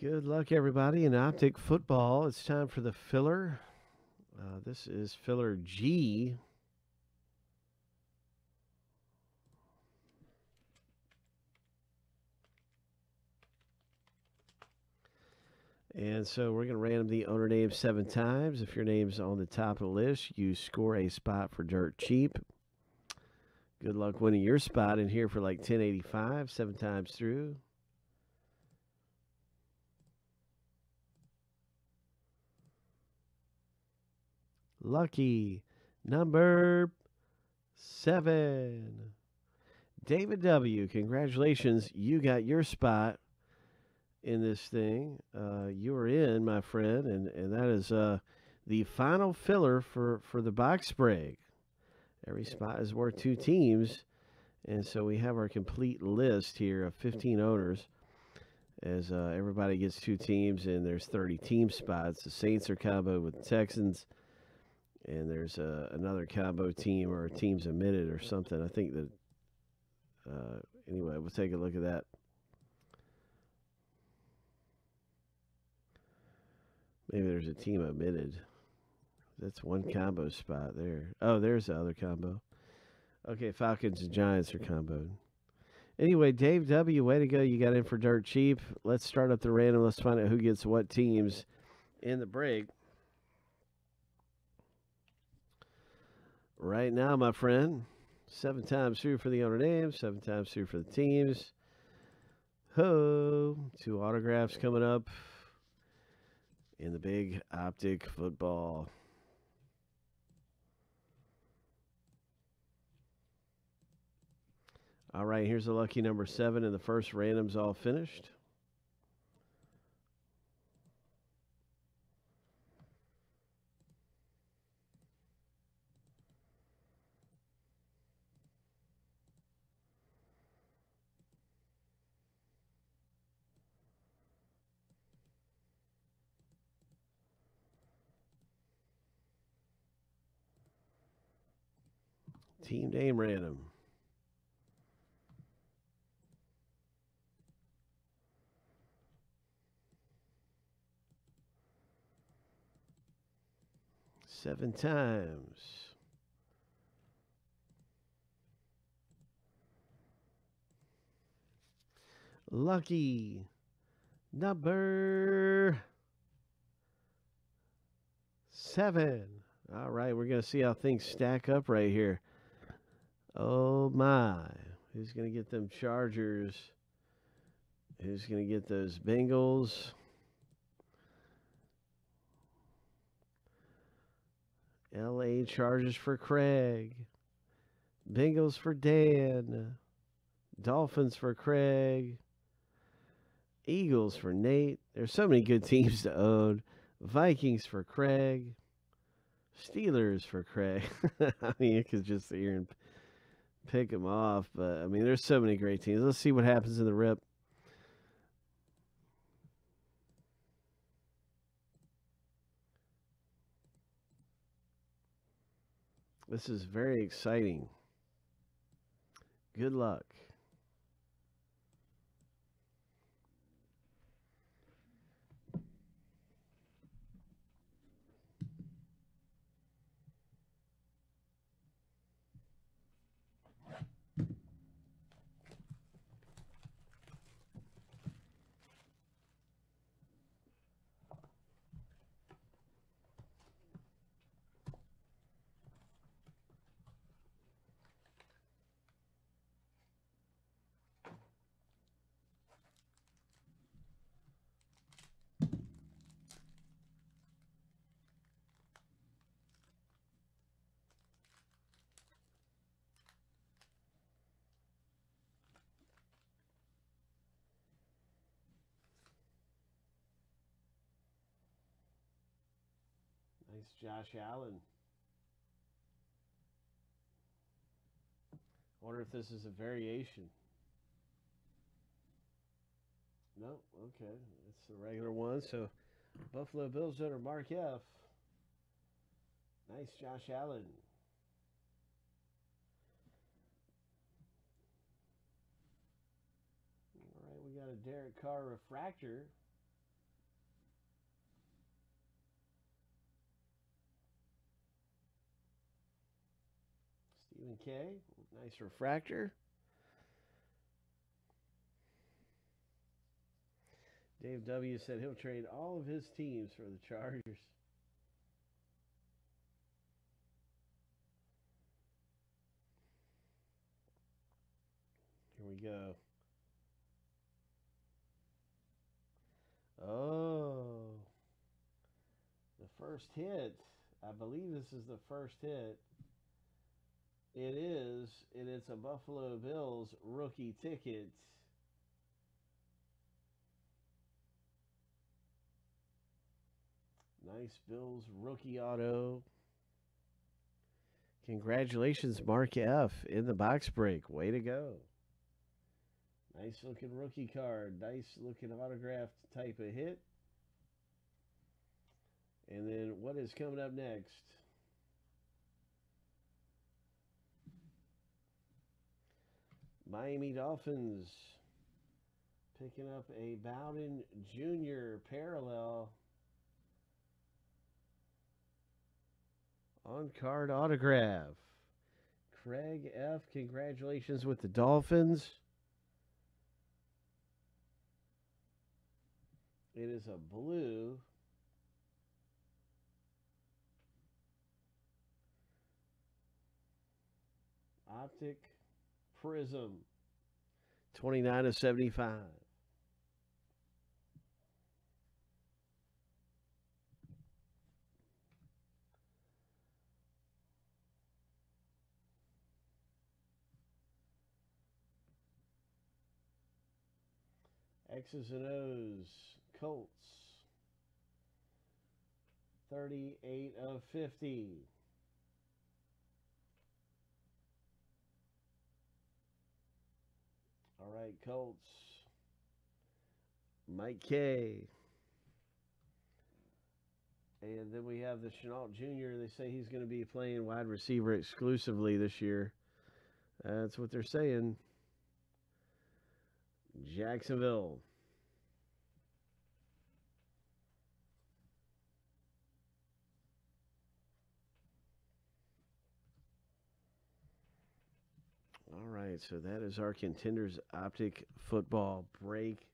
Good luck, everybody, in Optic Football. It's time for the filler. This is filler G. And so we're going to random the owner name 7 times. If your name's on the top of the list, you score a spot for Dirt Cheap. Good luck winning your spot in here for like 1085, 7 times through. Lucky number 7. David W., congratulations. You got your spot in this thing. You are in, my friend, and that is the final filler for the box break. Every spot is worth 2 teams, and so we have our complete list here of 15 owners as everybody gets 2 teams, and there's 30 team spots. The Saints are comboed with the Texans, and there's another combo team or teams omitted or something. I think that anyway, we'll take a look at that. Maybe there's a team omitted. That's one combo spot there. Oh, there's the other combo. Okay, Falcons and Giants are comboed. Anyway, Dave W., way to go. You got in for Dirt Cheap. Let's start up the random. Let's find out who gets what teams in the break. Right now, my friend, 7 times through for the owner names, 7 times through for the teams. Ho! 2 autographs coming up in the big Optic Football. All right, here's the lucky number 7, and the first random's all finished. Team name random. Seven times. Lucky number 7. All right, we're going to see how things stack up right here. Oh my, who's going to get them Chargers? Who's going to get those Bengals? LA Chargers for Craig. Bengals for Dan. Dolphins for Craig. Eagles for Nate. There's so many good teams to own. Vikings for Craig. Steelers for Craig. I mean, you could just sit here and pick them off, but I mean, there's so many great teams. Let's see what happens in the rip. This is very exciting. Good luck. Nice Josh Allen. I wonder if this is a variation. No, okay. It's the regular one. So Buffalo Bills owner Mark F. Nice Josh Allen. All right, we got a Derek Carr refractor Okay, nice refractor. Dave W. said he'll trade all of his teams for the Chargers. Here we go. Oh, the first hit. I believe this is the first hit. It is, and it's a Buffalo Bills rookie ticket. Nice Bills rookie auto. Congratulations, Mark F. in the box break. Way to go. Nice looking rookie card. Nice looking autographed type of hit. And then what is coming up next? Miami Dolphins picking up a Bowden Jr. parallel on card autograph. Craig F., congratulations with the Dolphins. It is a blue. Optic Prism. 29/75. X's and O's, Colts, 38/50. All right, Colts, Mike K. And then we have the Chenault Jr. They say he's going to be playing wide receiver exclusively this year. That's what they're saying. Jacksonville. All right, so that is our Contenders Optic Football break.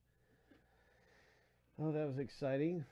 Oh, that was exciting.